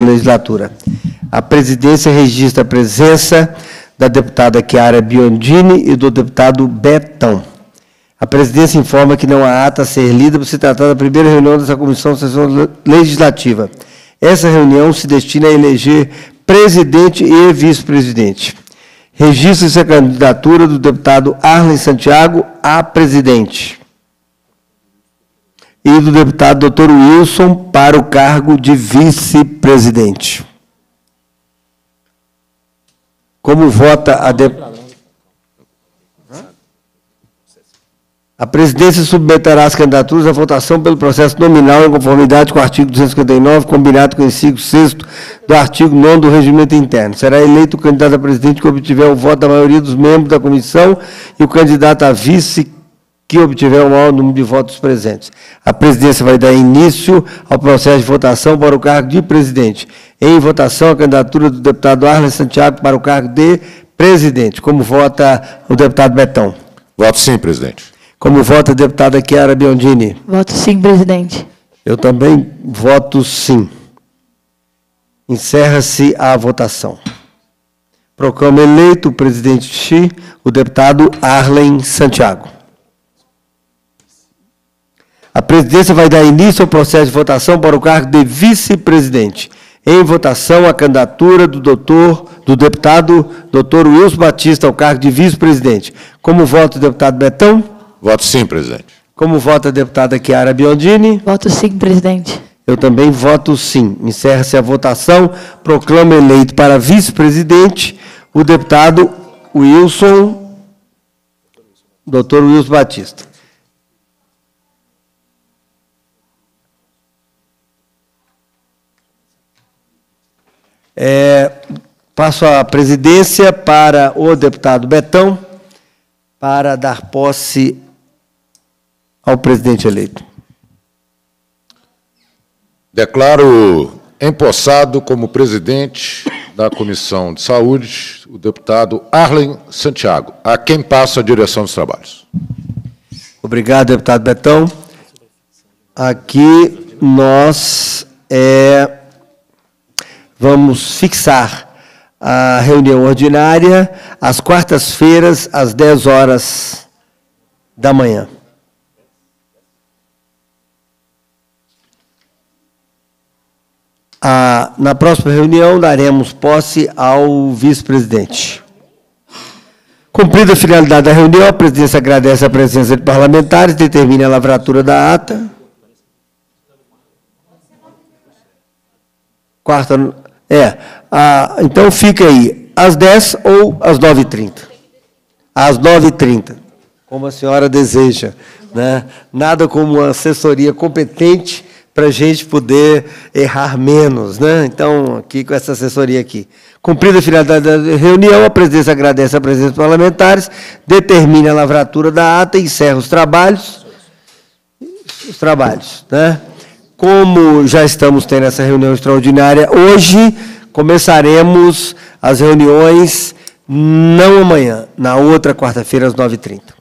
Legislatura. A presidência registra a presença da deputada Chiara Biondini e do deputado Betão. A presidência informa que não há ata a ser lida por se tratar da primeira reunião dessa comissão de sessão legislativa. Essa reunião se destina a eleger presidente e vice-presidente. Registra-se a candidatura do deputado Arlen Santiago a presidente e do deputado Dr. Wilson para o cargo de vice-presidente. Como vota a deputada? A presidência submeterá as candidaturas à votação pelo processo nominal em conformidade com o artigo 259, combinado com o inciso 6º do artigo 9º do Regimento Interno. Será eleito o candidato a presidente que obtiver o voto da maioria dos membros da comissão e o candidato a vice que obtiver o maior número de votos presentes. A presidência vai dar início ao processo de votação para o cargo de presidente. Em votação, a candidatura do deputado Arlen Santiago para o cargo de presidente. Como vota o deputado Betão? Voto sim, presidente. Como vota a deputada Chiara Biondini? Voto sim, presidente. Eu também voto sim. Encerra-se a votação. Proclamo eleito o presidente, o deputado Arlen Santiago. A presidência vai dar início ao processo de votação para o cargo de vice-presidente. Em votação, a candidatura do deputado Dr. Wilson Batista ao cargo de vice-presidente. Como vota o deputado Betão? Voto sim, presidente. Como vota a deputada Chiara Biondini? Voto sim, presidente. Eu também voto sim. Encerra-se a votação. Proclamo eleito para vice-presidente o deputado Dr. Wilson Batista. Passo a presidência para o deputado Betão, para dar posse ao presidente eleito. Declaro empossado como presidente da Comissão de Saúde o deputado Arlen Santiago, a quem passo a direção dos trabalhos. Obrigado, deputado Betão. Aqui nós vamos fixar a reunião ordinária às quartas-feiras, às 10 horas da manhã. Na próxima reunião, daremos posse ao vice-presidente. Cumprida a finalidade da reunião, a presidência agradece a presença de parlamentares, determina a lavratura da ata. Então fica aí, às 10 ou às 9h30. Às 9h30, como a senhora deseja, né? Nada como uma assessoria competente para a gente poder errar menos, né? Então, aqui com essa assessoria aqui. Cumprida a finalidade da reunião, a presidência agradece a presença dos parlamentares, determina a lavratura da ata e encerra os trabalhos. Né? Como já estamos tendo essa reunião extraordinária hoje, começaremos as reuniões não amanhã, na outra quarta-feira, às 9h30.